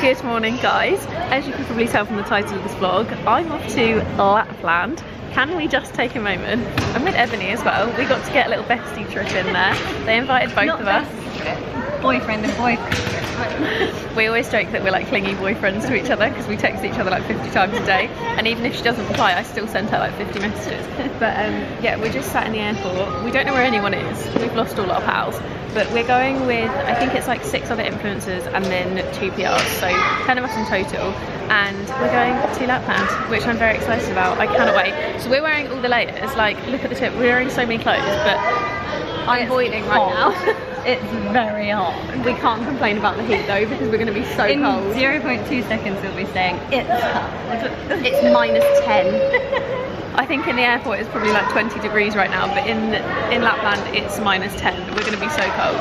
Good morning guys, as you can probably tell from the title of this vlog, I'm off to Lapland. Can we just take a moment? I'm with Ebony as well. We got to get a little bestie trip in there. They invited both of us. Boyfriend and boyfriend. We always joke that we're like clingy boyfriends to each other because we text each other like 50 times a day, and even if she doesn't reply I still send her like 50 messages. But yeah, we're just sat in the airport. We don't know where anyone is. We've lost all our pals. But we're going with, I think it's like 6 other influencers and then 2 PRs, so 10 of us in total, and we're going to Lapland, which I'm very excited about. I cannot wait. So we're wearing all the layers, like look at the tip, we're wearing so many clothes, but I'm boiling right now. It's very hot. We can't complain about the heat though, because we're going to be so cold. In 0.2 seconds we'll be saying it's hot. It's -10. I think in the airport it's probably like 20 degrees right now, but in Lapland it's -10. We're going to be so cold,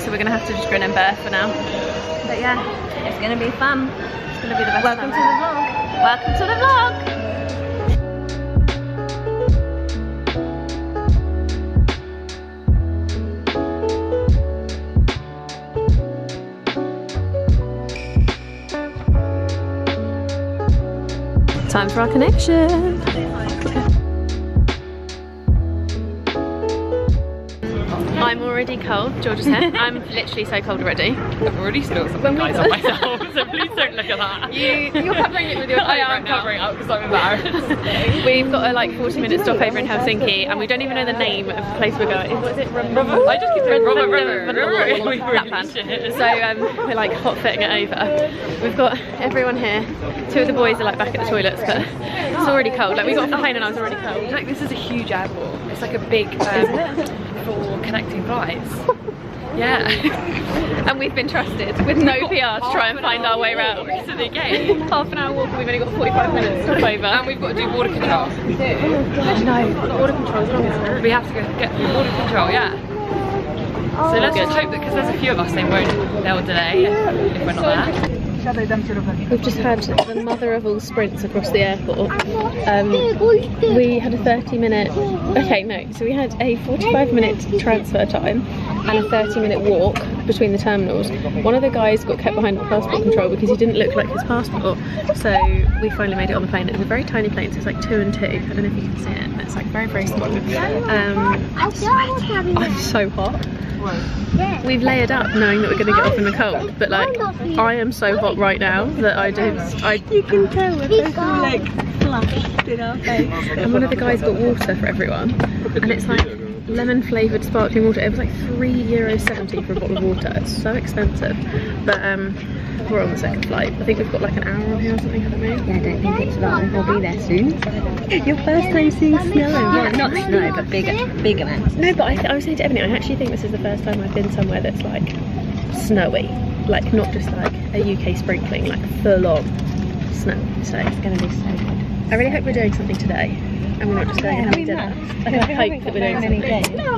so we're going to have to just grin and bear for now. But yeah, it's going to be fun. It's going to be the best. Welcome to the vlog. Welcome to the vlog. Time for our connection. I'm already cold, George's hair. I'm literally so cold already. I've already spilled some guys on myself, so please don't look at that. You're covering it with your coat. I am covering it up because I'm embarrassed. We've got a like 40-minute stopover in Helsinki and we don't even know the name of the place we're going. What is it? I just keep saying Rubber. So we're like hot footing it over. We've got everyone here. 2 of the boys are like back at the toilets, but it's already cold. Like we got off the plane and I was already cold. Like this is a huge airport. It's like a big for connecting flights. Yeah. And we've been trusted with no PR to try and find our way around to the gate. Half an hour walk and we've only got 45 minutes to over. And we've got to do border control. We do. Oh, no. Border control is long, isn't it? We have to go get through border control, yeah. So let's just hope that because there's a few of us they'll delay if we're not there. We've just had the mother of all sprints across the airport. We had a 45-minute transfer time and a 30-minute walk between the terminals. One of the guys got kept behind the passport control because he didn't look like his passport. So we finally made it on the plane. It was a very tiny plane, so it's like 2 and 2. I don't know if you can see it, but it's like very, very small. I'm so hot. We've layered up knowing that we're going to get off in the cold, but like I am so hot right now that you can tell we're both all like flushed in our face. And one of the guys got water for everyone, and it's like lemon flavoured sparkling water. It was like €3.70 for a bottle of water. It's so expensive. But we're on the second flight. I think we've got like an hour on here or something, haven't we? Yeah, I don't think it's long. We'll be there soon. Your first time seeing snow? Yeah, not snow, but bigger amounts. No, but I was saying to Ebony, I actually think this is the first time I've been somewhere that's like snowy, like not just like a UK sprinkling, like full on snow. So it's going to be so good. I really hope we're doing something today. And we're not just going out to dinner. I hope that we're doing something. No,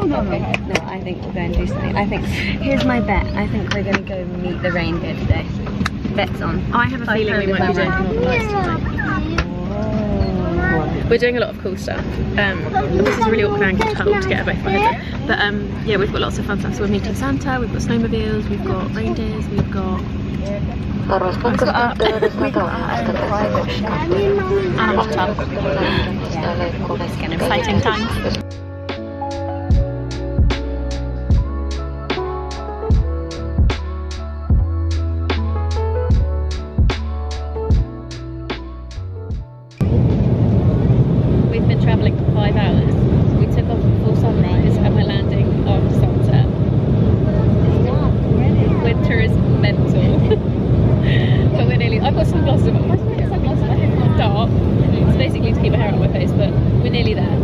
I think we'll go and do something. Here's my bet. I think we're going to go meet the reindeer today. Bet's on. I have a feeling we might be doing all the lights tonight. We're doing a lot of cool stuff. This is a really awkward angle to get away from it. But yeah, we've got lots of fun stuff. So we're meeting Santa, we've got snowmobiles, we've got reindeers, we've got... and a hot tub. It's going to be exciting time. We've been travelling for 5 hours. We took off before sunrise and we're landing after sunset. Winter is mental. But we're nearly, I've got sunglasses on, my sunglasses, I think it's dark, it's basically to keep my hair out of my face, but we're nearly there.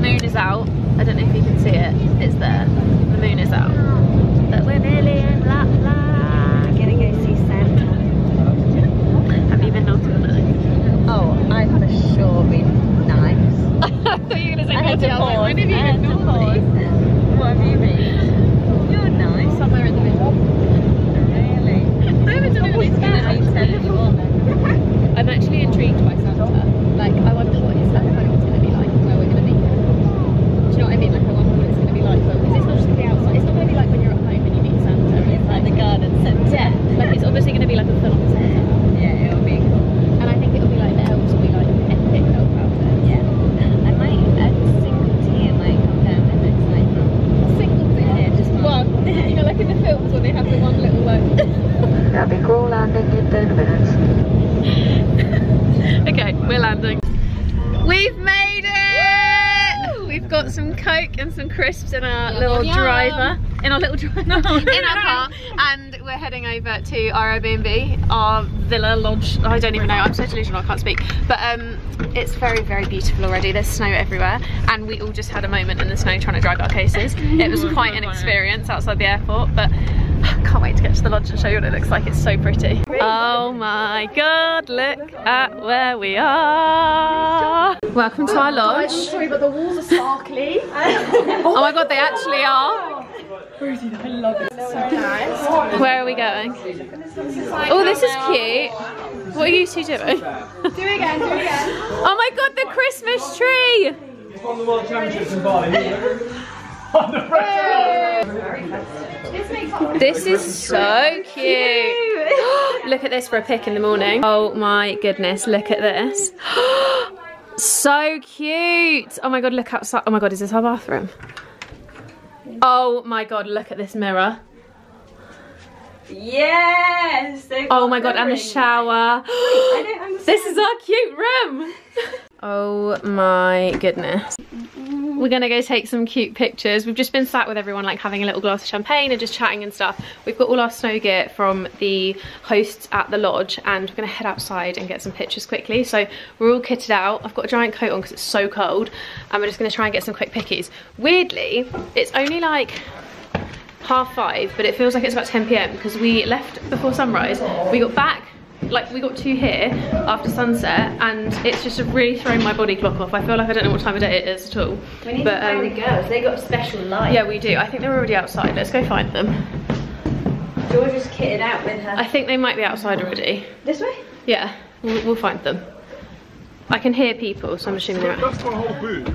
Moon is out, Gatwick, we're all landing in 30 minutes. Okay, we're landing. We've made it! Woo! We've got some Coke and some crisps in our little driver. In our little driver. In our car. And we're heading over to our Airbnb, our villa lodge. I don't even know, I'm so delusional, I can't speak. But it's very, very beautiful already. There's snow everywhere. And we all just had a moment in the snow trying to drag our cases. It was quite an experience outside the airport, but I can't wait to get to the lodge and show you what it looks like. It's so pretty. Oh my God, look at where we are. Welcome to our lodge. I'm sorry, but the walls are sparkly. Oh my God, they actually are. I love it. So nice. Where are we going? Oh, this is cute. What are you two doing? Do it again, do it again. Oh my God, the Christmas tree. It's won the World Championships in Bali. This is so cute. Look at this for a pic in the morning. Oh my goodness, look at this. So cute. Oh my God, look outside. Oh my God, is this our bathroom? Oh my God, look at this mirror. Yes! Oh my God, and the shower. I don't understand. This is our cute room. Oh my goodness. We're gonna go take some cute pictures. We've just been sat with everyone, like having a little glass of champagne and just chatting and stuff. We've got all our snow gear from the hosts at the lodge and we're gonna head outside and get some pictures quickly. So we're all kitted out. I've got a giant coat on because it's so cold and we're just gonna try and get some quick pickies. Weirdly, it's only like 5:30, but it feels like it's about 10 p.m. because we left before sunrise. We got back, like we got to here after sunset and it's just really thrown my body clock off. I feel like I don't know what time of day it is at all. We need to find the girls, they got a special light. Yeah, we do. I think they're already outside. Let's go find them. Georgia's kitted out with her. I think they might be outside already. This way? Yeah, we'll find them. I can hear people, so I'm assuming they're out. That's my whole boot.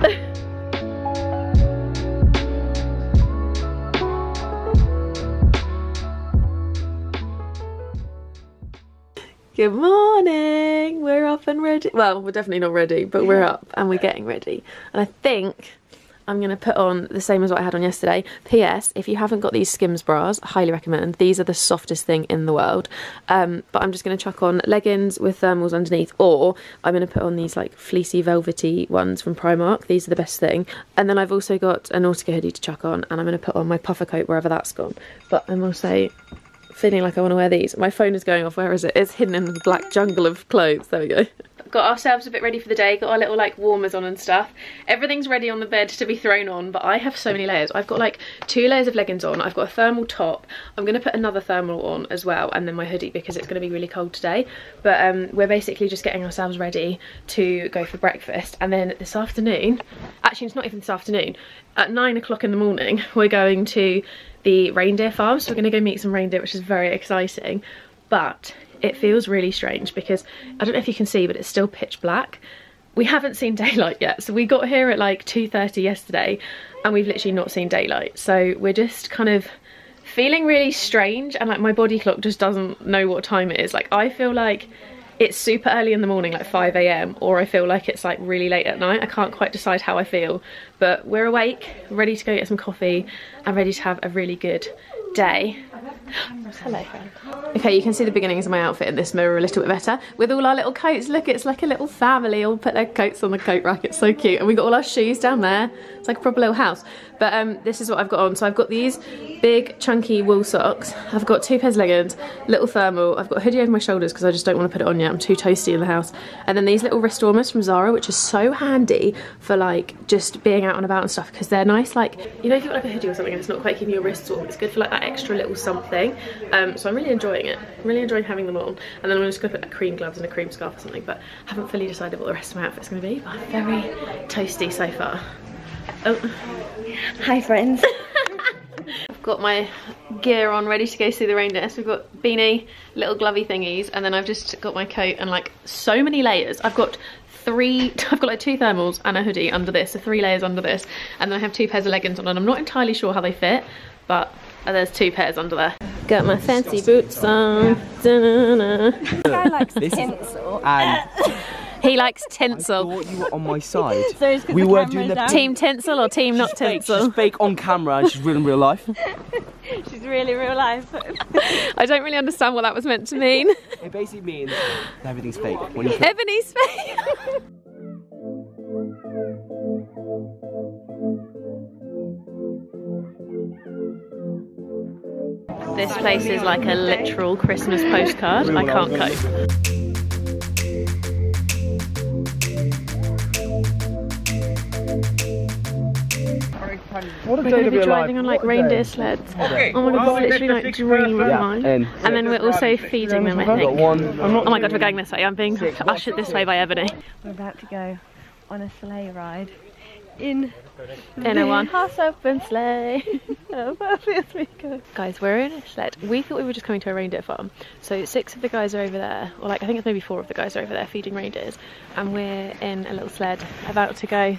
Good morning, we're up and ready. Well, we're definitely not ready, but we're up and we're getting ready. And I think I'm gonna put on the same as what I had on yesterday. P.S. if you haven't got these Skims bras, highly recommend. These are the softest thing in the world. But I'm just gonna chuck on leggings with thermals underneath, or I'm gonna put on these like fleecy velvety ones from Primark. These are the best thing. And then I've also got a Nautica hoodie to chuck on and I'm gonna put on my puffer coat wherever that's gone. But I'm also feeling like I want to wear these. My phone is going off. Where is it? It's hidden in the black jungle of clothes. There we go. Got ourselves a bit ready for the day. Got our little like warmers on and stuff. Everything's ready on the bed to be thrown on, but I have so many layers. I've got like 2 layers of leggings on. I've got a thermal top. I'm going to put another thermal on as well, and then my hoodie because it's going to be really cold today. But we're basically just getting ourselves ready to go for breakfast. And then this afternoon, actually it's not even this afternoon, at 9 o'clock in the morning, we're going to the reindeer farm. So we're gonna go meet some reindeer, which is very exciting, but it feels really strange because I don't know if you can see, but it's still pitch black. We haven't seen daylight yet. So we got here at like 2:30 yesterday and we've literally not seen daylight. So we're just kind of feeling really strange and like my body clock just doesn't know what time it is. Like I feel like it's super early in the morning, like 5 a.m, or I feel like it's like really late at night. I can't quite decide how I feel, but we're awake, ready to go get some coffee and ready to have a really good day. Hello, friend. Okay, you can see the beginnings of my outfit in this mirror a little bit better. With all our little coats, look, it's like a little family all put their coats on the coat rack. It's so cute. And we got all our shoes down there. It's like a proper little house. But this is what I've got on. So I've got these big chunky wool socks. I've got 2 pairs of leggings, little thermal. I've got a hoodie over my shoulders because I just don't want to put it on yet. I'm too toasty in the house. And then these little wrist warmers from Zara, which is so handy for like just being out and about and stuff because they're nice. Like, you know, if you've got like a hoodie or something and it's not quite keeping your wrists warm, it's good for like that extra little something. So I'm really enjoying it. I'm really enjoying having them on. And then I'm just gonna put like cream gloves and a cream scarf or something, but I haven't fully decided what the rest of my outfit's gonna be, but I'm very toasty so far. Oh. Hi friends. I've got my gear on ready to go see the reindeer. So we've got beanie, little glovey thingies, and then I've just got my coat and like so many layers. I've got like 2 thermals and a hoodie under this, so 3 layers under this, and then I have 2 pairs of leggings on and I'm not entirely sure how they fit, but there's 2 pairs under there. Got my fancy boots on. This guy likes tinsel. He likes tinsel. I thought you were on my side. So we were doing the team tinsel or team not tinsel. She's fake on camera and she's real in real life. She's really real life. I don't really understand what that was meant to mean. It basically means everything's fake. Ebony's fake. This place is like a literal Christmas postcard. I can't cope. What a day to be alive. We're going to be driving on like reindeer sleds. Okay. Oh my god, this is literally like dream of mine. And then we're also feeding them, I think. Oh my god, we're going this way. I'm being ushered this way by Ebony. We're about to go on a sleigh ride in a one horse open sleigh. Guys, we're in a sled. We thought we were just coming to a reindeer farm. So 6 of the guys are over there, or like I think it's maybe 4 of the guys are over there feeding reindeers, and we're in a little sled about to go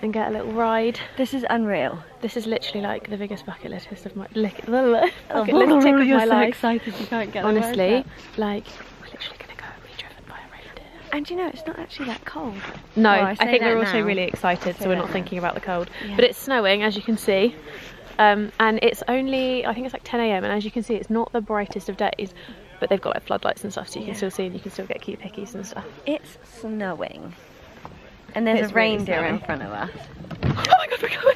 and get a little ride. This is unreal. This is literally like the biggest bucket list of my bucket list of my life. Excited you can't get honestly, like we're literally gonna go and be driven by a reindeer. And you know, it's not actually that cold. No, well, I think we're also really excited, so we're not thinking about the cold. Yeah. But it's snowing, as you can see. And it's only, I think it's like 10 AM, and as you can see, it's not the brightest of days, but they've got like floodlights and stuff, so you can still see and you can still get cute pickies and stuff. It's snowing. And there's a reindeer in front of us. Oh my god, we're going!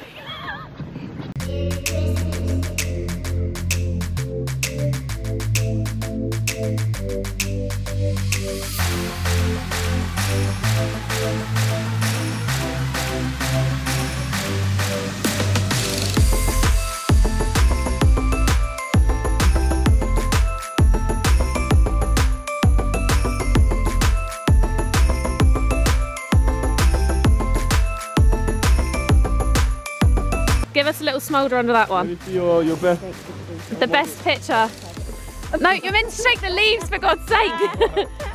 Give us a little smolder under that one. Your best. The best picture. No, you're meant to shake the leaves, for God's sake.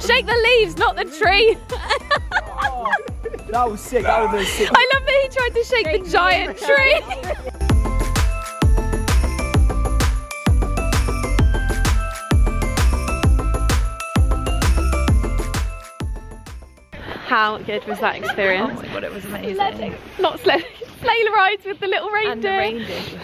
Shake the leaves, not the tree. Oh, that was sick. That was sick. I love that he tried to shake the giant tree. How good was that experience? Oh my god, it was amazing. Sledding. Not sledding. Sleigh rides with the little reindeer.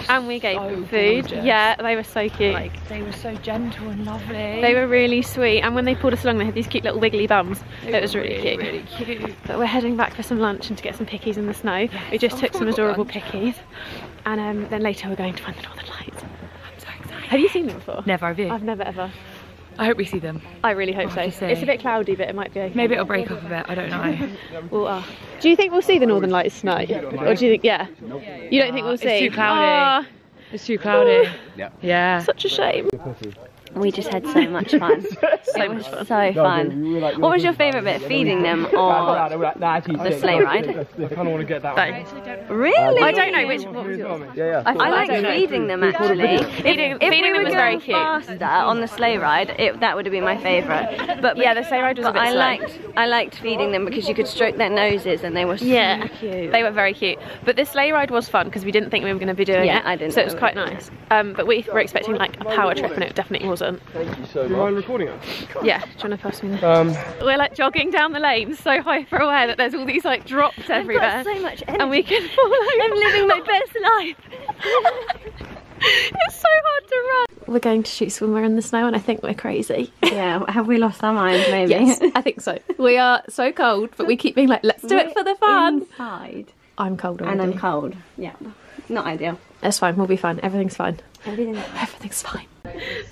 And we gave them food. Gorgeous. Yeah, they were so cute. Like, they were so gentle and lovely. They were really sweet. And when they pulled us along, they had these cute little wiggly bums. It was really, really cute. Really cute. But we're heading back for some lunch and to get some pickies in the snow. Yes. We just took some adorable pickies. And then later we're going to find the Northern Lights. I'm so excited. Have you seen them before? Never, have you? I've never ever. I hope we see them. I really hope so. It's a bit cloudy, but it might be okay. Maybe it'll break up a bit, I don't know. Do you think we'll see the Northern Lights tonight? Or do you think, you don't think we'll see? It's too cloudy. It's too cloudy. Yeah. Such a shame. We just had so much fun. So fun. What was your favourite bit? Feeding them or the sleigh ride? I kind of want to get that one. Really? I don't know which one was yours. I like feeding them actually. Feeding them was very cute. Faster on the sleigh ride, that would have been my favourite. But yeah, the sleigh ride was a bit slow. I liked feeding them because you could stroke their noses and they were so cute. They were very cute. But the sleigh ride was fun because we didn't think we were going to be doing it. Yeah, I didn't. So it was quite nice. But we were expecting like a power trip and it definitely wasn't. Thank you so much. Do you mind recording it? Yeah, do you want to pass me that? We're like jogging down the lane so hyper-aware that there's all these like drops everywhere. I've got so much energy. And we can fall over. I'm living my best life. It's so hard to run. We're going to shoot swimwear in the snow and I think we're crazy. Yeah, have we lost our minds maybe? Yes, I think so. We are so cold, but we keep being like, let's do it for the fun. Inside. I'm cold already. And I'm cold, yeah. Not ideal. That's fine, we'll be fine. Everything's fine. Everything's fine.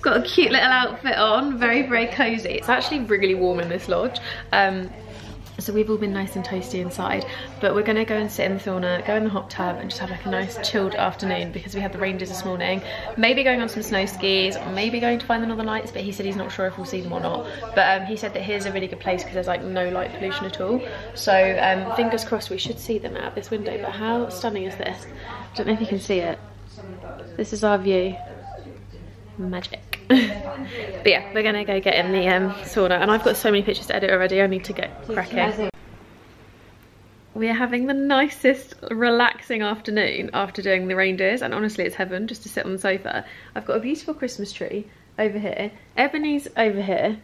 Got a cute little outfit on, very, very cozy. It's actually really warm in this lodge. So we've all been nice and toasty inside, but we're gonna go and sit in the sauna, go in the hot tub and just have like a nice chilled afternoon because we had the reindeers this morning. Maybe going on some snow skis, or maybe going to find the Northern Lights, but he said he's not sure if we'll see them or not. But he said that here's a really good place because there's like no light pollution at all. So fingers crossed we should see them out this window, but how stunning is this? I don't know if you can see it. This is our view. Magic. But yeah, we're gonna go get in the sauna and I've got so many pictures to edit already. I need to get cracking. We are having the nicest relaxing afternoon after doing the reindeers and honestly it's heaven just to sit on the sofa. I've got a beautiful Christmas tree over here. Ebony's over here.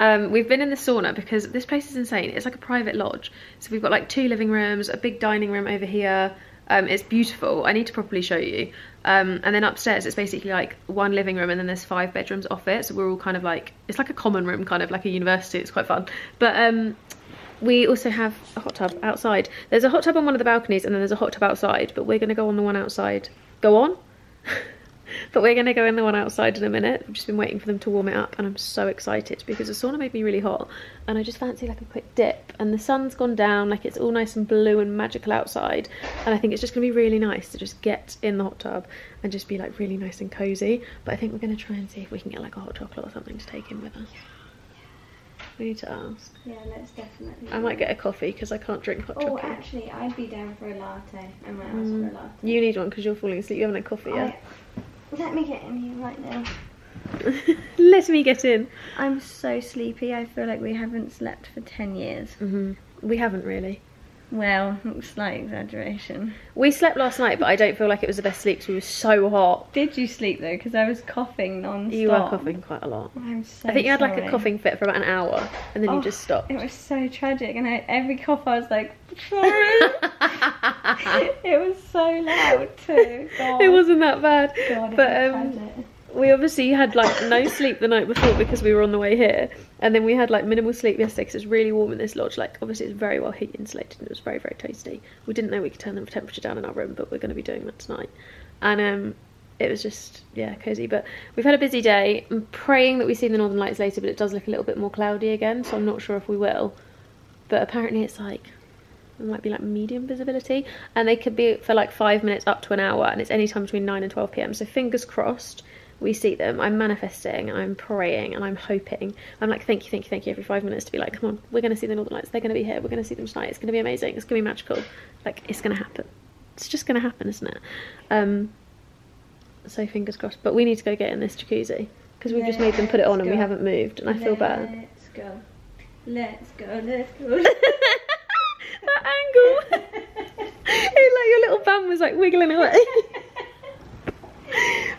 We've been in the sauna because this place is insane. It's like a private lodge. So we've got like 2 living rooms, a big dining room over here, It's beautiful. I need to properly show you. And then upstairs it's basically like one living room and then there's 5 bedrooms off it, so we're all kind of like, it's like a common room, kind of like a university. It's quite fun. But we also have a hot tub outside. There's a hot tub on one of the balconies and then there's a hot tub outside, but we're going to go on the one outside. But we're going to go in the one outside in a minute. I've just been waiting for them to warm it up and I'm so excited because the sauna made me really hot and I just fancy like a quick dip, and the sun's gone down, like it's all nice and blue and magical outside, and I think it's just going to be really nice to just get in the hot tub and just be like really nice and cozy. But I think we're going to try and see if we can get like a hot chocolate or something to take in with us. We need to ask. Yeah, let's definitely. I might get a coffee because I can't drink hot chocolate. Oh, actually, I'd be down for a latte. I might ask for a latte. You need one because you're falling asleep. You haven't had coffee yet. Let me get in here right now. Let me get in. I'm so sleepy. I feel like we haven't slept for 10 years. Mm-hmm. We haven't really. Well, slight exaggeration. We slept last night, but I don't feel like it was the best sleep because we were so hot. Did you sleep though? Because I was coughing non-stop. You were coughing quite a lot. I'm so I think you had like a coughing fit for about an hour and then you just stopped. It was so tragic, and every cough I was like, sorry. It was so loud too. God. It wasn't that bad. God, but we obviously had like no sleep the night before because we were on the way here, and then we had like minimal sleep yesterday because it's really warm in this lodge. Like obviously it's very well heat insulated and it was very, very toasty. We didn't know we could turn the temperature down in our room, but we're going to be doing that tonight. And it was just, yeah, cozy. But we've had a busy day. I'm praying that we see the northern lights later, but it does look a little bit more cloudy again, so I'm not sure if we will. But apparently it's like, it might be like medium visibility, and they could be for like 5 minutes up to an hour, and it's any time between 9 and 12 p.m. so fingers crossed we see them. I'm manifesting, I'm praying, and I'm hoping. I'm like, thank you, thank you, thank you, every 5 minutes to be like, come on, we're going to see the northern lights, they're going to be here, we're going to see them tonight, it's going to be amazing, it's going to be magical. Like, it's going to happen. It's just going to happen, isn't it? So fingers crossed. But we need to go get in this jacuzzi because we've just made them put it on and we haven't moved, and I feel bad. Let's go. Let's go, let's go. That angle. It, like, your little bum was like wiggling away.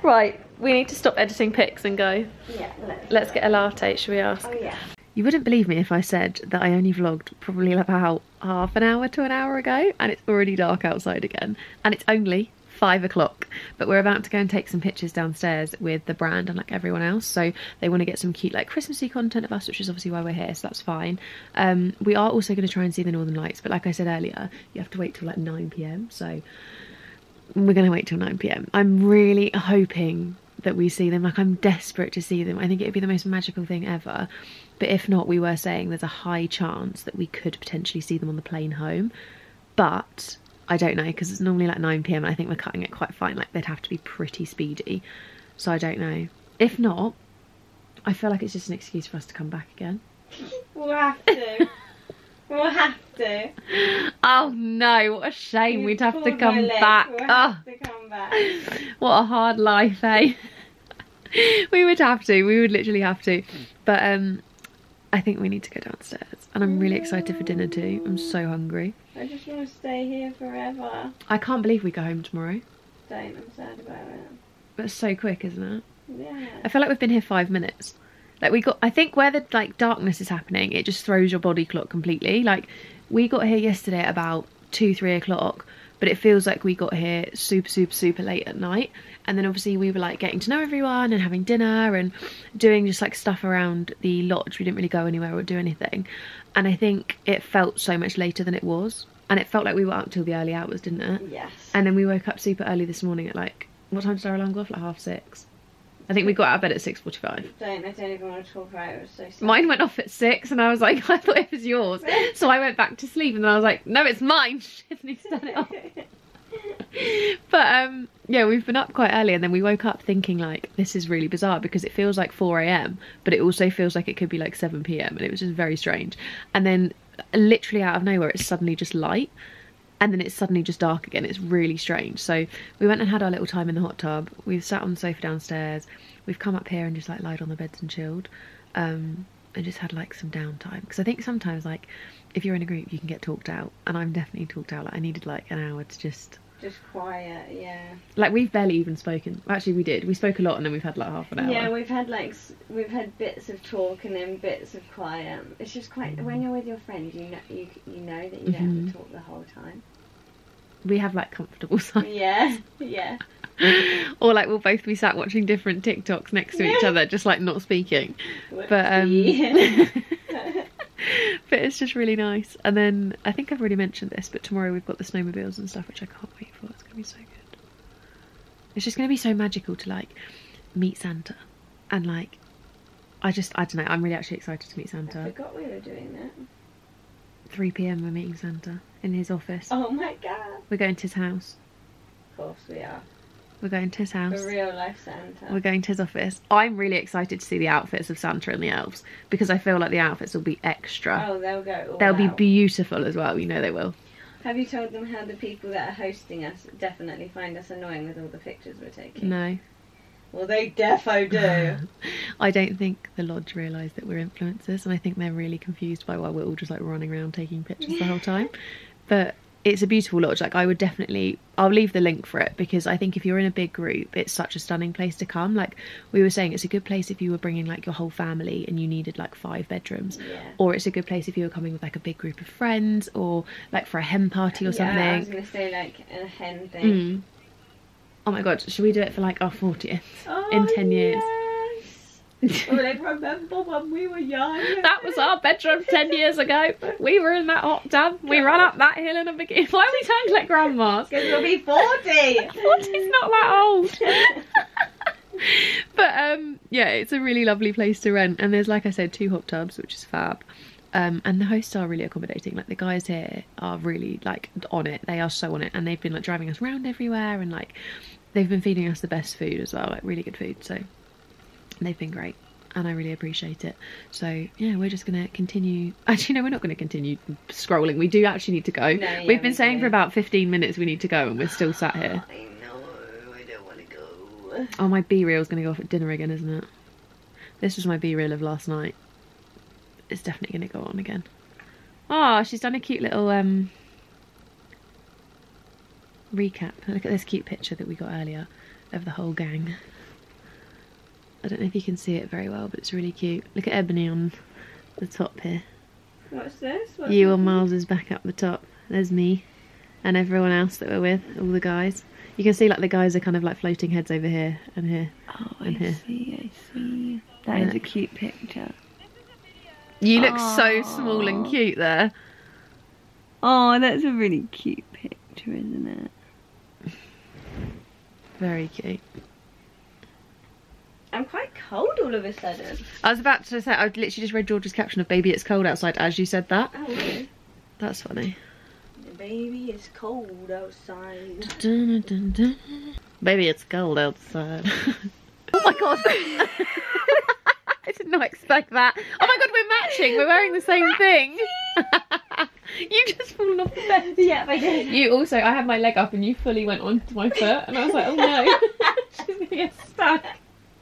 Right, we need to stop editing pics and go. Yeah, let's get a latte, should we ask? Oh yeah. You wouldn't believe me if I said that I only vlogged probably about half an hour to an hour ago, and it's already dark outside again, and it's only 5 o'clock. But we're about to go and take some pictures downstairs with the brand and like everyone else, so they want to get some cute like Christmassy content of us, which is obviously why we're here, so that's fine. We are also going to try and see the northern lights, but like I said earlier, you have to wait till like 9 p.m. so we're going to wait till 9 p.m. I'm really hoping that we see them. Like, I'm desperate to see them. I think it would be the most magical thing ever. But if not, we were saying there's a high chance that we could potentially see them on the plane home, but I don't know, because it's normally like 9 p.m. and I think we're cutting it quite fine. Like, they'd have to be pretty speedy, so I don't know. If not, I feel like it's just an excuse for us to come back again. We'll have to. We'll have to. Oh no, what a shame. We'd have to come back. We'll have to come back. What a hard life, eh? We would have to. We would literally have to. But I think we need to go downstairs, and I'm really excited for dinner too. I'm so hungry. I just want to stay here forever. I can't believe we go home tomorrow. Don't, I'm sad about it. But it's so quick, isn't it? Yeah. I feel like we've been here 5 minutes. Like, we got, I think where the like darkness is happening, it just throws your body clock completely. Like, we got here yesterday at about 2-3 o'clock, but it feels like we got here super late at night. And then obviously we were like getting to know everyone and having dinner and doing just like stuff around the lodge. We didn't really go anywhere or do anything, and I think it felt so much later than it was, and it felt like we were up till the early hours, didn't it? Yes. And then we woke up super early this morning at like, what time did our alarm go off? Like 5:30. I think we got out of bed at 6:45. I don't even want to talk about it. It was so sad. Mine went off at 6 and I was like, I thought it was yours. So I went back to sleep and then I was like, no, it's mine. Tiffany's done it off. But yeah, we've been up quite early, and then we woke up thinking like, this is really bizarre because it feels like 4 a.m, but it also feels like it could be like 7 p.m, and it was just very strange. And then literally out of nowhere, it's suddenly just light, and then it's suddenly just dark again. It's really strange. So we went and had our little time in the hot tub. We've sat on the sofa downstairs. We've come up here and just like lied on the beds and chilled, and just had like some downtime. Because I think sometimes like if you're in a group, you can get talked out, and I'm definitely talked out. Like, I needed like an hour to just quiet, yeah. Like, we've barely even spoken. Actually, we did. We spoke a lot, and then we've had like half an hour. Yeah, we've had bits of talk and then bits of quiet. It's just quite, when you're with your friends, you know that you don't have to talk the whole time. we have like comfortable sides. Yeah, yeah. Or like we'll both be sat watching different TikToks next to each other, just like not speaking. But but it's just really nice. And then I think I've already mentioned this, but tomorrow we've got the snowmobiles and stuff, which I can't wait for. It's gonna be so good. It's just gonna be so magical to like meet Santa and like I don't know, I'm really actually excited to meet Santa. I forgot we were doing that. 3 p.m. we're meeting Santa in his office. Oh my god. We're going to his house. Of course we are. We're going to his house. The real life Santa. We're going to his office. I'm really excited to see the outfits of Santa and the elves because I feel like the outfits will be extra. Oh, they'll go all They'll out. Be beautiful as well, you know they will. Have you told them how the people that are hosting us definitely find us annoying with all the pictures we're taking? No. Well, they defo do. I don't think the lodge realise that we're influencers, and I think they're really confused by why we're all just like running around taking pictures the whole time. But it's a beautiful lodge. Like I would definitely, I'll leave the link for it because I think if you're in a big group, it's such a stunning place to come. Like we were saying, it's a good place if you were bringing like your whole family and you needed like 5 bedrooms, yeah. Or it's a good place if you were coming with like a big group of friends or like for a hen party or something. Yeah, I was gonna say like a hen thing. Mm. Oh my god, should we do it for like our 40th in 10 years? Yes. Oh, I remember when we were young. That was our bedroom 10 years ago. We were in that hot tub. We ran up that hill in a bikini. Why are we sound like grandmas? Because we'll be 40. 40's not that old. But yeah, it's a really lovely place to rent. And there's, like I said, 2 hot tubs, which is fab. And the hosts are really accommodating. Like the guys here are really like on it. They are so on it, and they've been like driving us around everywhere, and like they've been feeding us the best food as well, like really good food. So they've been great, and I really appreciate it. So yeah, we're just gonna continue. Actually no, we're not gonna continue scrolling. We do actually need to go. No, yeah, we've been saying for about 15 minutes we need to go, and we're still sat here. I know, I don't want to go. Oh, my B-reel's gonna go off at dinner again, isn't it? This was my B-reel of last night. It's definitely gonna go on again. Oh, she's done a cute little recap. Look at this cute picture that we got earlier of the whole gang. I don't know if you can see it very well, but it's really cute. Look at Ebony on the top here. What's this? What's you on Miles's back up the top. There's me and everyone else that we're with, all the guys. You can see like the guys are kind of like floating heads over here and here. Oh, and I here. See, I see. That is a cute picture. You look so small and cute there. Oh, that's a really cute picture, isn't it? Very cute. I'm quite cold all of a sudden. I was about to say, I literally just read George's caption of "Baby, it's cold outside" as you said that. Oh, okay. That's funny. Baby, it's cold outside. Dun, dun, dun, dun. Baby, it's cold outside. Oh my god. I did not expect that. Oh my god, we're matching. We're wearing the same thing. You just fallen off the bed. Yeah, I did. You also, I had my leg up and you fully went onto my foot, and I was like, oh no, she's gonna get stuck.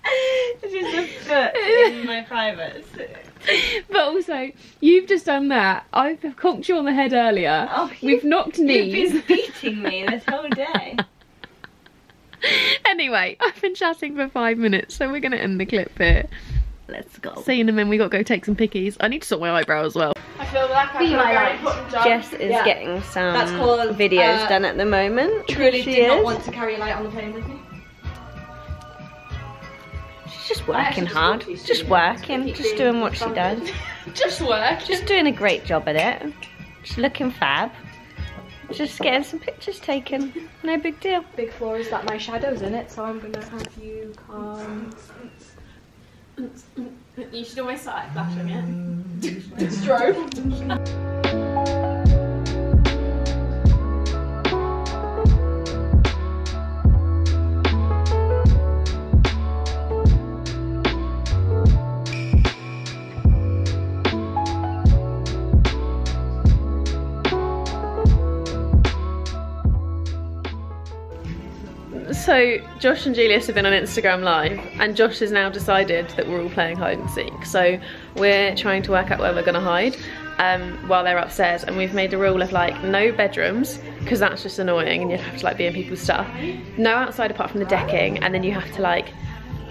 It's just a foot in my privates. But also, you've just done that. I've conked you on the head earlier. Oh, we've knocked knees. You've been beating me this whole day. Anyway, I've been chatting for 5 minutes, so we're gonna end the clip here. Let's go. See you in a minute. We gotta go take some pickies. I need to sort my eyebrow as well. I feel like I Jess is getting some videos done at the moment. Truly did not want to carry a light on the plane with me. She's just working hard. Just working. Just doing what she does. Just work. Just doing a great job at it. Just looking fab. Just getting some pictures taken. No big deal. Big flaw is that my shadow's in it, so I'm gonna have you come. You should always start flashing it. It's strobe. So Josh and Julius have been on Instagram Live, and Josh has now decided that we're all playing hide and seek. So we're trying to work out where we're going to hide while they're upstairs, and we've made a rule of like no bedrooms because that's just annoying and you'd have to like be in people's stuff. No outside apart from the decking, and then you have to like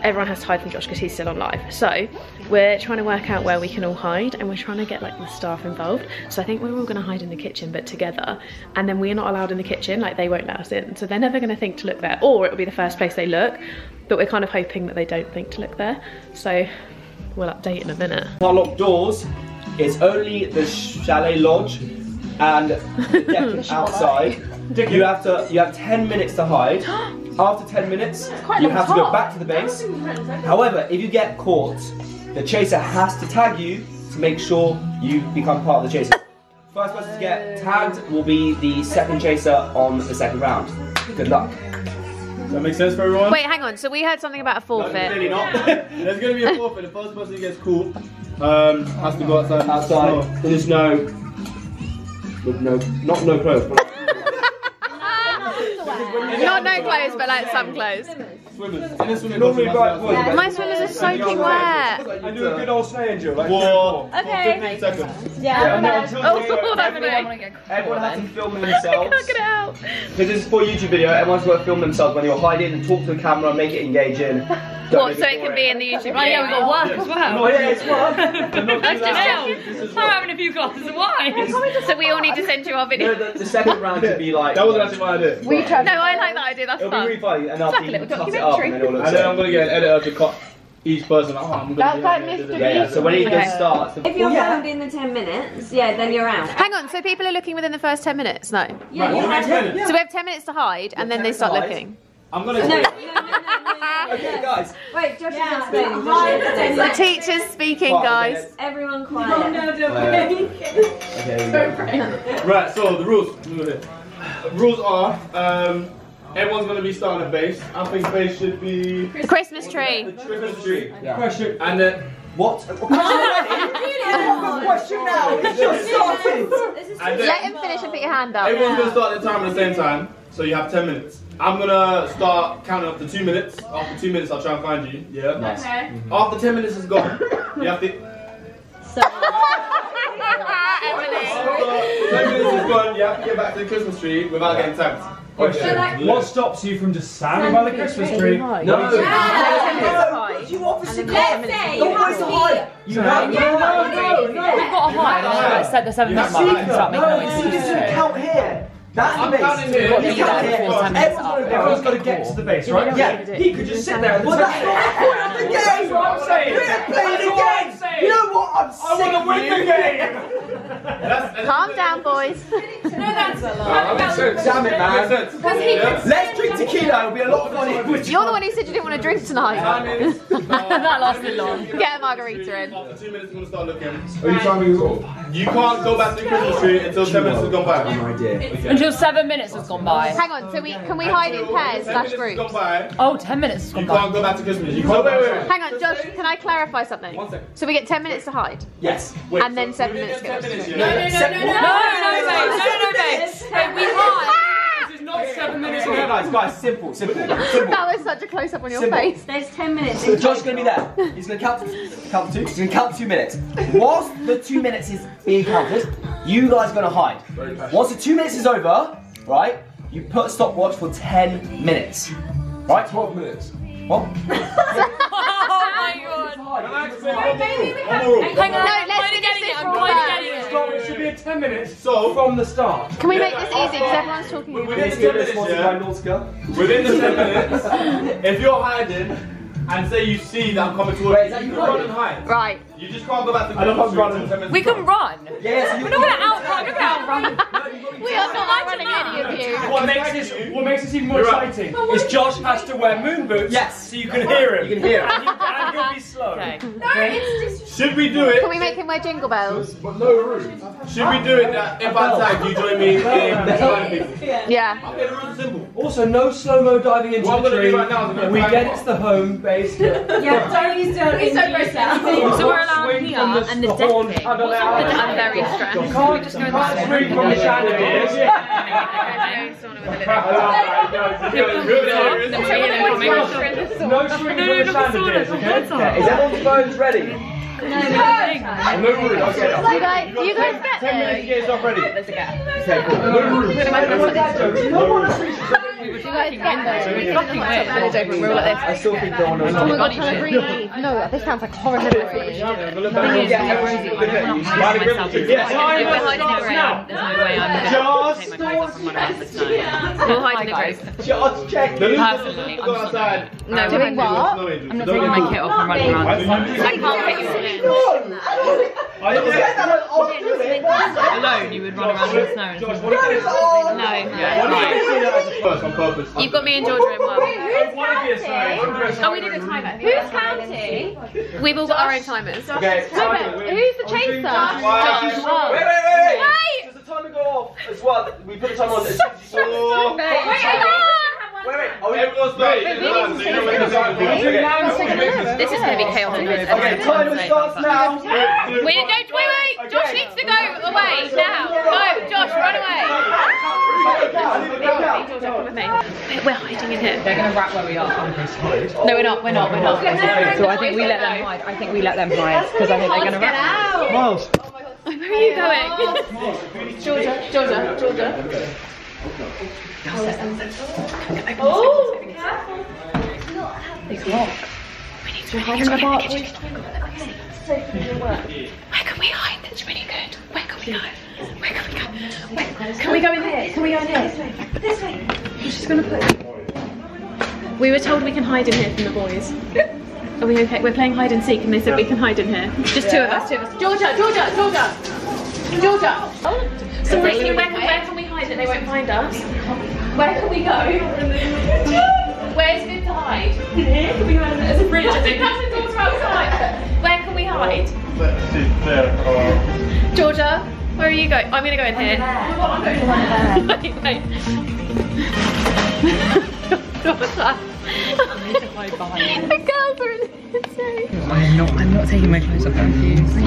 everyone has to hide from Josh because he's still on live. So we're trying to work out where we can all hide, and we're trying to get like the staff involved. So I think we're all going to hide in the kitchen, but together, and then we're not allowed in the kitchen, like they won't let us in. So they're never going to think to look there, or it'll be the first place they look, but we're kind of hoping that they don't think to look there. So we'll update in a minute. Our locked doors is only the chalet lodge and the deck outside. You have 10 minutes to hide. After 10 minutes, you have to go back to the base. However, if you get caught, the chaser has to tag you to make sure you become part of the chaser. First person to get tagged will be the second chaser on the second round. Good luck. Does that make sense for everyone? Wait, hang on. So we heard something about a forfeit. No, really not. There's going to be a forfeit. The first person who gets caught has to go outside. Outside. There's no clothes. But not no clothes, but like some clothes. Swimmers. My swimmers are soaking wet. I do a good old snow angel. Like, okay. Yeah. Everyone has to film themselves. I can't get out. Because this is for a YouTube video, everyone's got to film themselves when you're hiding and talk to the camera, make it engaging. What? So it can be in the YouTube. Right, yeah, we got one as well. Oh, yeah, it's one. That's just hell. I'm having a few glasses of wine. So we all need to send you our video. No, the second round would be like. That wasn't actually my idea. No, I like that idea. That's fun. It'll be really funny, and I'll be cut it up, and then I'm going to get an editor to cut each person. That's like Mr. Yeah, so when he just starts. If you're filmed in the 10 minutes, yeah, then you're out. Hang on, so people are looking within the first 10 minutes? No. Yeah, so we have 10 minutes to hide, and then they start looking. I'm going to. Okay, guys. Wait, Josh is explaining. The teacher's speaking, guys. Everyone quiet. Okay. Right, so the rules. Rules are everyone's going to be starting a base. I think base should be Christmas tree. The Christmas tree. Yeah. Question. And then what? Question now. It's just starting. Let him finish and put your hand up. Everyone's going to start their time at the same time. So you have 10 minutes. I'm gonna start counting up to 2 minutes. After 2 minutes, I'll try and find you. Yeah. Nice. Okay. After 10 minutes is gone, you have to. So. After 10 minutes is gone, you have to get back to the Christmas tree without getting tagged. Question. What stops you from just standing by the Christmas tree? No. You obviously can't. We've got a hide. Set the 7 minutes mark and start making noise. Doesn't count here. That's the base. Everyone's got to get to the base, right? Yeah. He could just sit there. Well, that's not the point of the game. That's what I'm saying. We're playing a game. You know what? I'm sick. I want to win the game. Calm down, boys. No, that's a lot. Damn it, man. Let's drink tequila. It'll be a lot of fun. You're the one who said you didn't want to drink tonight. That lasted long. Get a margarita in. After 2 minutes, I'm going to start looking. Are you trying to be cool? You can't go back to the Christmas tree until 10 minutes has gone by. I have no idea. Until 7 minutes has gone by. Hang on, so can we hide in pairs/groups? Oh, 10 minutes has gone by. You can't go back to Christmas. You can't. Wait. Hang on, Josh, can I clarify something? 1 second. So we get 10 minutes to hide? Yes. Wait, and then 7 minutes goes. No, we hide. This is not 7 minutes. Guys, simple. That was such a close-up on your face. There's 10 minutes. So Josh's going to be there. He's going to count to two. He's going to count 2 minutes. Whilst the 2 minutes is being counted, you guys are going to hide. Once the 2 minutes is over, right, you put a stopwatch for 10 minutes. Right? 12 minutes. What? It should be a 10 minutes, so from the start. Can we make this easy? Because everyone's talking. Within the 10 minutes, if you're hiding and say you see that I'm coming towards you, you can run and hide. Right. You just can't go back to the Christmas tree. We can run. Yes. We're not going to outrun. We are not running any of you. What makes this even more exciting is Josh has to wear moon boots. Yes. So you can hear him. You can hear him. You'll be slow. Okay. No, should we do it? Can we make him wear jingle bells? Should we do it that if I tag you, join me in diving? Yeah. Okay, the rules are simple. Also, no slow-mo diving into the tree. Right now, we get it's the home base. Yeah, don't use it. He's so grossed out. So we're allowed here and the deck. I'm very stressed. We just go that way. No, is everyone's phones ready? No. You guys get there. 10 minutes, you guys not ready. There's a gap. Okay, cool. No, Would you guys get there? We fucking went. We were like this. I still think no one knows. Oh my god, no, this sounds like horror story. We'll hide in a group. Just check. Personally, I'm not doing what? I'm not taking my kit off and running around. I can't get you. Alone, you would run around in the snow. And Josh, what if no. You've got me and Georgia in one. Oh, we did a timer. Who's counting? We've all got our own timers. Okay. Who's the chaser? Wait! Does the timer go off as well? We put the timer on. Wait. Oh, everyone's this is going to be chaotic. Okay, time starts now. Wait. Josh needs to go away now. Go, Josh, run away. We're hiding in here. They're going to wrap where we are. No, we're not. So I think we let them hide. Because I think they're going to wrap. Miles. Where are you going? Georgia. Oh, careful! It's locked. We need to hide in the box. Where can we hide? That's really good. Where can we go? Can we go in here? This way. We're just gonna put. We were told we can hide in here from the boys. Are we okay? We're playing hide and seek, and they said we can hide in here. Just two of us. Georgia. Oh. So where can we hide and they won't find us? Where can we go? Where's good to hide? Can we go under there's a bridge? There's a door to outside. Where can we hide? Georgia, where are you going? I'm gonna go in here. I'm going to right there. Wait. The girls are in the city. I'm not taking my clothes off, I'm confused. I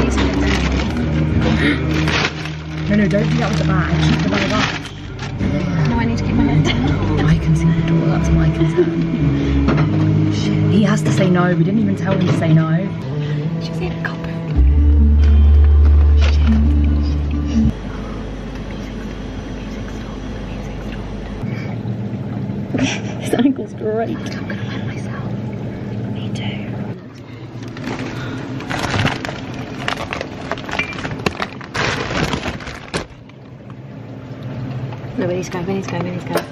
need to get down. No, don't think that was a bag. Keep the bag up. No, I need to keep my head down. I can see the door, that's my concern. Shit, he has to say no. We didn't even tell him to say no. She's in a cupboard. The music stopped. His ankle's great. I'm gonna wet myself. Me too. No, Winnie's going. Okay, let's go then.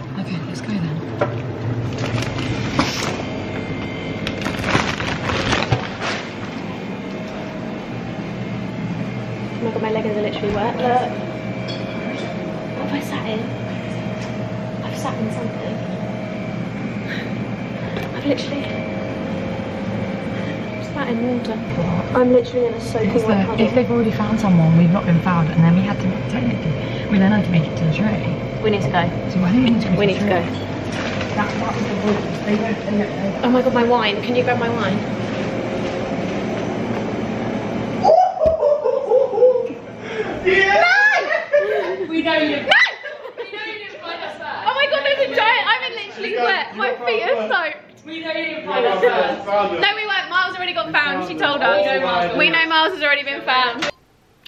Oh my god, my leggings are literally wet. Look. What have I sat in? I've sat in something. I've sat in water. I'm literally in a soaking wet puddle. If they've already found someone, we've not been found, and then we had to, technically, we then had to make it to the tree. We need to go. We need to go. Oh my god, my wine. Can you grab my wine? Yeah. No! We know you didn't find us first. Oh my god, there's a giant. I'm literally wet. My feet are soaked. We know you didn't find us first. No, we weren't. Miles already got found. She told us. We know Miles has already been found.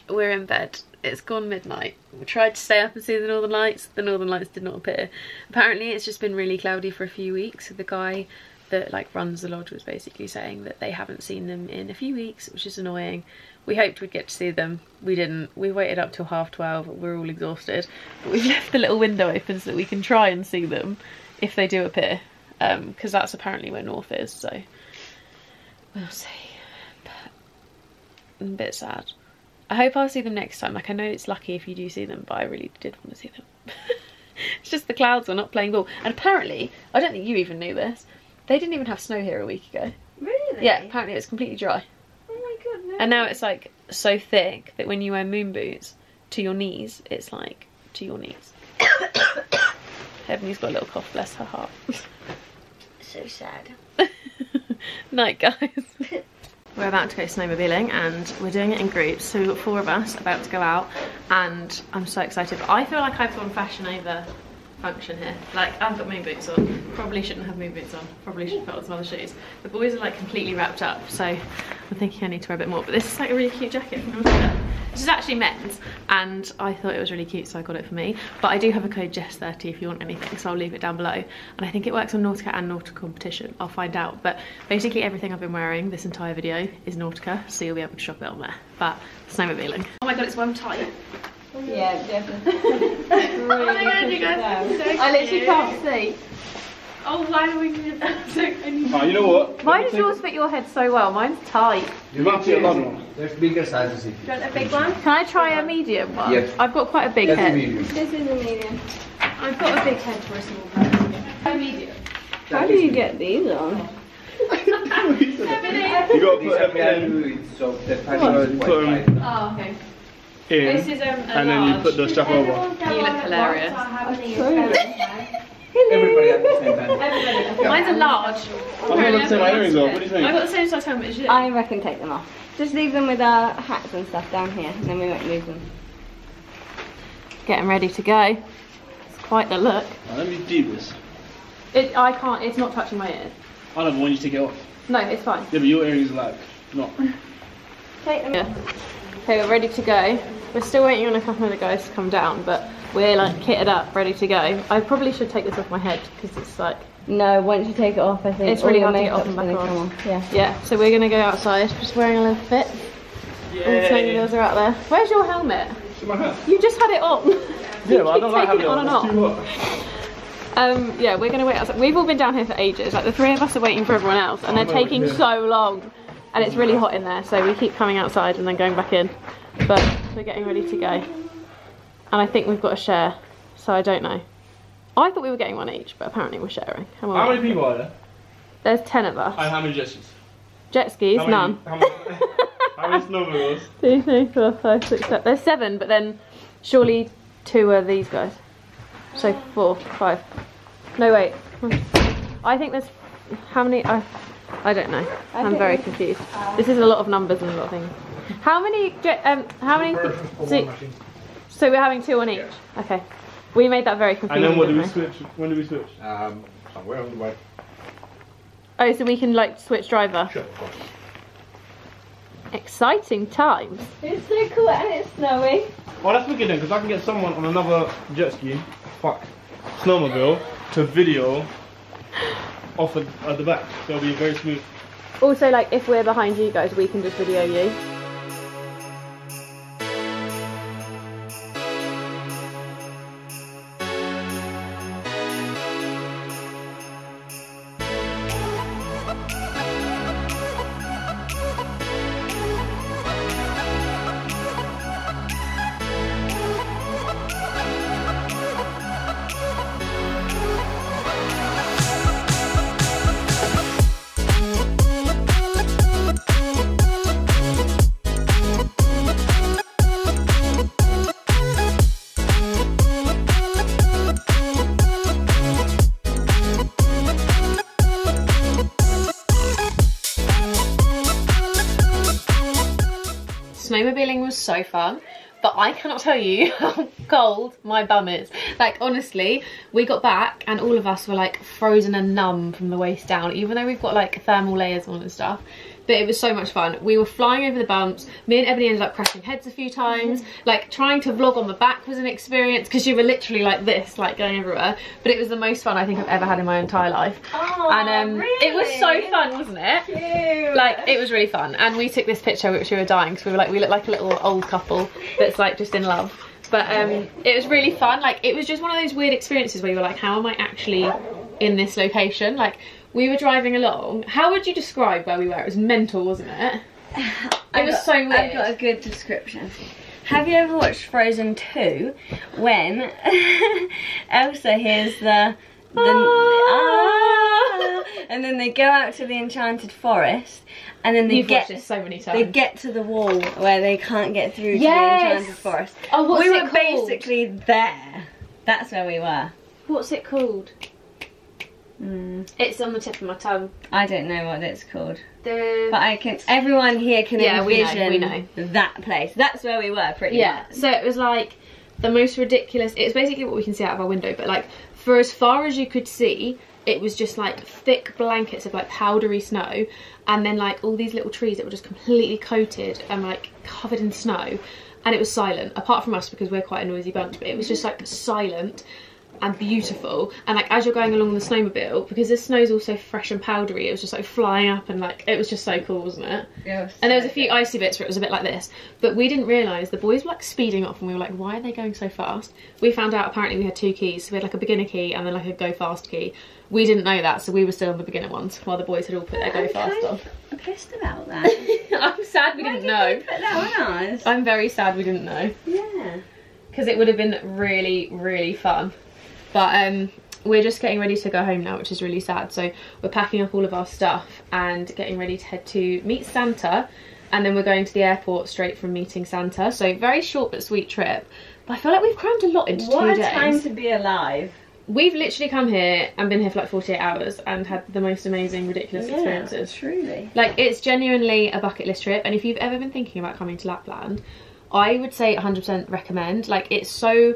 We're in bed. It's gone midnight. We tried to stay up and see the Northern Lights. The Northern Lights did not appear. Apparently it's just been really cloudy for a few weeks. The guy that like runs the lodge was basically saying that they haven't seen them in a few weeks, which is annoying. We hoped we'd get to see them. We didn't. We waited up till 12:30. We're all exhausted. But we've left the little window open so that we can try and see them if they do appear. Because that's apparently where north is, so we'll see. But I'm a bit sad. I hope I'll see them next time. Like, I know it's lucky if you do see them, but I really did want to see them. It's just the clouds were not playing ball. And apparently, I don't think you even knew this, they didn't even have snow here a week ago. Really? Yeah, apparently it was completely dry. Oh my god, no. And now it's like so thick that when you wear moon boots to your knees, it's like to your knees. Ebony's got a little cough, bless her heart. So sad. Night, guys. We're about to go snowmobiling and we're doing it in groups, so we've got four of us about to go out and I'm so excited. But I feel like I've gone fashion over function here. Like, I've got moon boots on, probably shouldn't have moon boots on, probably should put on some other shoes. The boys are like completely wrapped up, so I'm thinking I need to wear a bit more. But this is like a really cute jacket. which is actually men's, and I thought it was really cute, so I got it for me. But I do have a code Jess30 if you want anything, so I'll leave it down below. And I think it works on Nautica and Nautica Competition, I'll find out. But basically everything I've been wearing this entire video is Nautica, so you'll be able to shop it on there. But it's no revealing. Oh my god, it's one tight. Yeah, definitely. Really, oh my god, you guys, so I literally can't see. Oh, why are we going to... Oh, you know what? Why does yours fit your head so well? Mine's tight. You might see a long one. There's bigger sizes here. Do you want a big one? Can I try a medium one? Yes. I've got quite a big head. This is a medium. I've got a big head for a small person. A medium. How do you get these on? You got to put everything in. So the pattern is quite tight. Oh, okay. In, this is and then you put the strap over. You look hilarious. Everybody has the same band. Mine's a large. I've got the same earrings on. What do you think? I've got the same size helmet as you. I reckon take them off. Just leave them with our hats and stuff down here, and then we won't move them. Getting ready to go. It's quite the look. Right, let me do this. I can't. It's not touching my ears. I don't want you to take it off. No, it's fine. Yeah, but your earrings are like not. Take them. Yeah. Okay, we're ready to go. We're still waiting on a couple of the guys to come down, but we're like kitted up, ready to go. I probably should take this off my head because it's like... No, once you take it off, I think it's really hard to get off and back on. Yeah, so we're going to go outside, just wearing a little fit. Yay. All the tiny girls are out there. Where's your helmet? It's in my hat. You just had it on. Yeah, well, I don't like having it on. Yeah, we're going to wait outside. We've all been down here for ages. Like the three of us are waiting for everyone else, and they're taking so long. And it's really hot in there, so we keep coming outside and then going back in. But we're getting ready to go. And I think we've got a share, so I don't know. I thought we were getting one each, but apparently we're sharing. How many people are there? There's 10 of us. And how many jet skis? Jet skis? None. How many snowmobiles? 2, 3, 4, 5, 6, 7. There's 7, but then surely 2 are these guys. So 4, 5. No, wait. I think there's... How many... I don't know. I'm very confused. This is a lot of numbers and a lot of things. How many? So we're having 2 on each. Yeah. Okay. We made that very confusing. And then when do we switch? Somewhere on the way. Oh, so we can like switch driver. Sure. Exciting times. It's so cool and it's snowy. Well, that's wicked then, because I can get someone on another jet ski, snowmobile, to video. Off at the back, so it'll be very smooth. Also, like if we're behind you guys, we can just video you. Snowmobiling was so fun, but I cannot tell you how cold my bum is. Like honestly, we got back and all of us were like frozen and numb from the waist down, even though we've got like thermal layers on and stuff. But it was so much fun. We were flying over the bumps. Me and Ebony ended up crashing heads a few times. Like trying to vlog on the back was an experience because you were literally like this, like going everywhere. But it was the most fun I think I've ever had in my entire life. Oh, and really? It was so fun, wasn't it? Cute. Like it was really fun. And we took this picture which we were dying because we were like, we look like a little old couple that's like just in love. But it was really fun. Like it was just one of those weird experiences where you were like, how am I actually in this location? Like we were driving along. How would you describe where we were? It was mental, wasn't it? It was so weird. I've got a good description. Have you ever watched Frozen 2 when Elsa hears and then they go out to the Enchanted Forest, and then they get this so many times. They get to the wall where they can't get through to the Enchanted Forest. Oh, what's it called? We were basically there. That's where we were. What's it called? It's on the tip of my tongue. I don't know what it's called. But I can. Everyone here can envision we know. That place. That's where we were, pretty much. So it was like the most ridiculous. It's basically what we can see out of our window, but like for as far as you could see, it was just like thick blankets of like powdery snow, and then like all these little trees that were just completely coated and like covered in snow. and it was silent, apart from us because we're quite a noisy bunch, but it was just like silent and beautiful. And like as you're going along the snowmobile, because this snow's all so fresh and powdery, it was just like flying up, and like it was just so cool, wasn't it? Yeah. Was so and there was a few icy bits where it was a bit like this, but we didn't realise the boys were like speeding off, and we were like, why are they going so fast? We found out apparently we had two keys, so we had like a beginner key and then like a go fast key. We didn't know that, so we were still on the beginner ones while the boys had all put their go fast on. I'm pissed about that. I'm sad we didn't know. Put that on us? I'm very sad we didn't know. Yeah. Because it would have been really, really fun. But we're just getting ready to go home now, which is really sad. So we're packing up all of our stuff and getting ready to head to meet Santa. And then we're going to the airport straight from meeting Santa. So very short but sweet trip. But I feel like we've crammed a lot into 2 days. What a time to be alive. We've literally come here and been here for like 48 hours and had the most amazing, ridiculous experiences. Truly. Like, it's genuinely a bucket list trip. And if you've ever been thinking about coming to Lapland, I would say 100% recommend. Like, it's so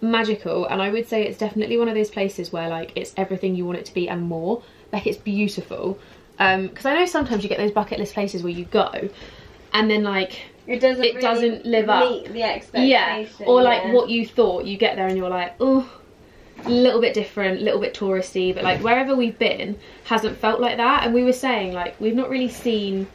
magical, and I would say it's definitely one of those places where like it's everything you want it to be and more. Like, it's beautiful, because I know sometimes you get those bucket list places where you go and then like it doesn't live up the expectation, or like what you thought. You get there and you're like, oh, a little bit different, a little bit touristy, but like wherever we've been hasn't felt like that. And we were saying like we've not really seen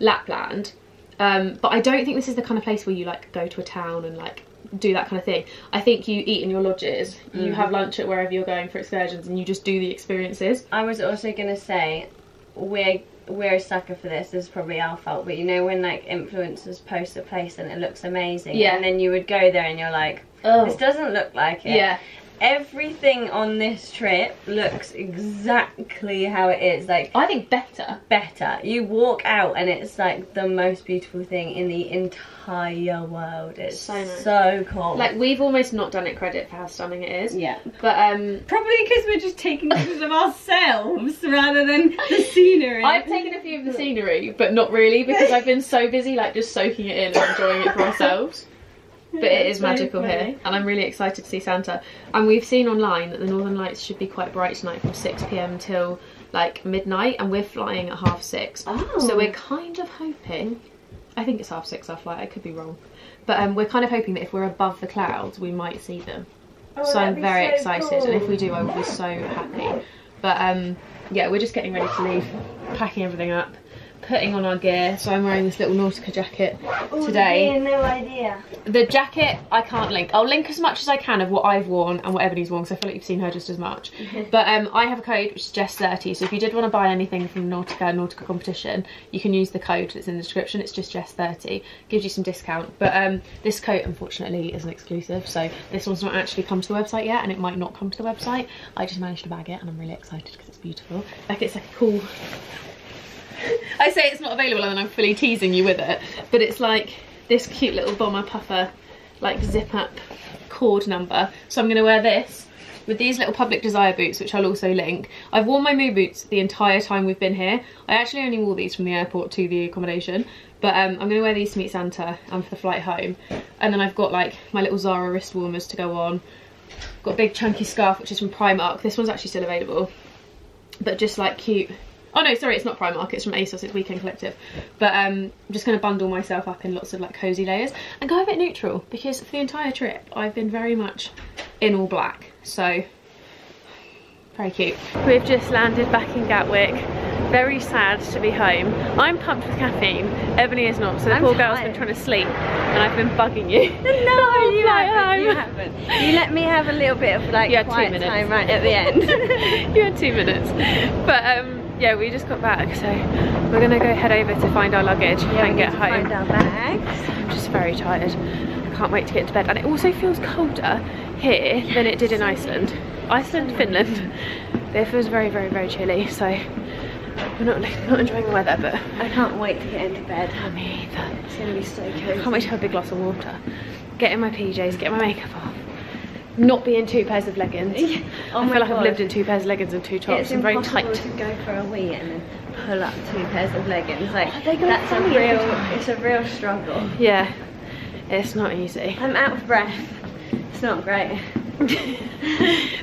Lapland, but I don't think this is the kind of place where you like go to a town and like do that kind of thing. I think you eat in your lodges, you have lunch at wherever you're going for excursions, and you just do the experiences. I was also gonna say, we're a sucker for this. This is probably our fault, but you know when like influencers post a place and it looks amazing, and then you would go there and you're like, oh, this doesn't look like it. Yeah. Everything on this trip looks exactly how it is. Like, I think better. You walk out and it's like the most beautiful thing in the entire world. It's so nice. So cool. Like, we've almost not done it credit for how stunning it is. Yeah. But probably because we're just taking pictures of ourselves rather than the scenery. I've taken a few of the scenery, but not really, because I've been so busy like just soaking it in and enjoying it for ourselves. But it is magical here, and I'm really excited to see Santa. And we've seen online that the Northern Lights should be quite bright tonight from 6 PM till like midnight, and we're flying at 6:30. Oh. So we're kind of hoping, I think it's 6:30 our flight, I could be wrong, but we're kind of hoping that if we're above the clouds we might see them. Oh, so I'm very excited, and if we do I will be so happy. But yeah, we're just getting ready to leave, packing everything up, putting on our gear. So I'm wearing this little Nautica jacket today. No idea. The jacket I can't link. I'll link as much as I can of what I've worn and what Ebony's worn, because I feel like you've seen her just as much. But I have a code which is Jess30, so if you did want to buy anything from Nautica competition, you can use the code that's in the description. It's just Jess30, gives you some discount. But this coat unfortunately is an exclusive, so this one's not actually come to the website yet, and it might not come to the website. I just managed to bag it and I'm really excited because it's beautiful. Like, it's like a cool, I say it's not available and I'm fully teasing you with it, but it's like this cute little bomber puffer like zip up cord number. So I'm going to wear this with these little Public Desire boots, which I'll also link. I've worn my Moo boots the entire time we've been here. I actually only wore these from the airport to the accommodation, but I'm going to wear these to meet Santa and for the flight home. And then I've got like my little Zara wrist warmers to go on. I've got a big chunky scarf which is from Primark. This one's actually still available, but just like cute. Oh no, sorry, it's not Primark, it's from ASOS, it's Weekend Collective. But I'm just going to bundle myself up in lots of like cosy layers and go a bit neutral, because for the entire trip I've been very much in all black. So, very cute. We've just landed back in Gatwick. Very sad to be home. I'm pumped with caffeine, Ebony is not, so the poor girl's been trying to sleep and I've been bugging you. No, you haven't. You let me have a little bit of like quiet time right at the end. You had 2 minutes. But yeah, we just got back, so we're gonna go head over to find our luggage and get home. Find our bags. I'm just very tired. I can't wait to get to bed, and it also feels colder here than it did in Iceland. Finland. It feels very, very, very chilly. So we're not enjoying the weather, but I can't wait to get into bed. Me either. It's gonna be so cold. I can't wait to have a big glass of water. Get in my PJs. Get my makeup off. Not be in 2 pairs of leggings. Oh I feel like God. I've lived in 2 pairs of leggings and 2 tops. It's very tight. It's impossible to go for a wee and then pull up 2 pairs of leggings. Like, that's a real, it's a real struggle. Yeah, it's not easy. I'm out of breath. It's not great.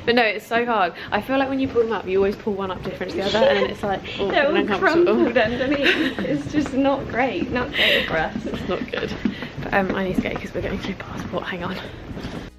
But no, it's so hard. I feel like when you pull them up, you always pull one up different to the other, and it's like they're all crumpled underneath. It's just not great. Not great for us. It's not good. But I need to go because we're going through passport, hang on.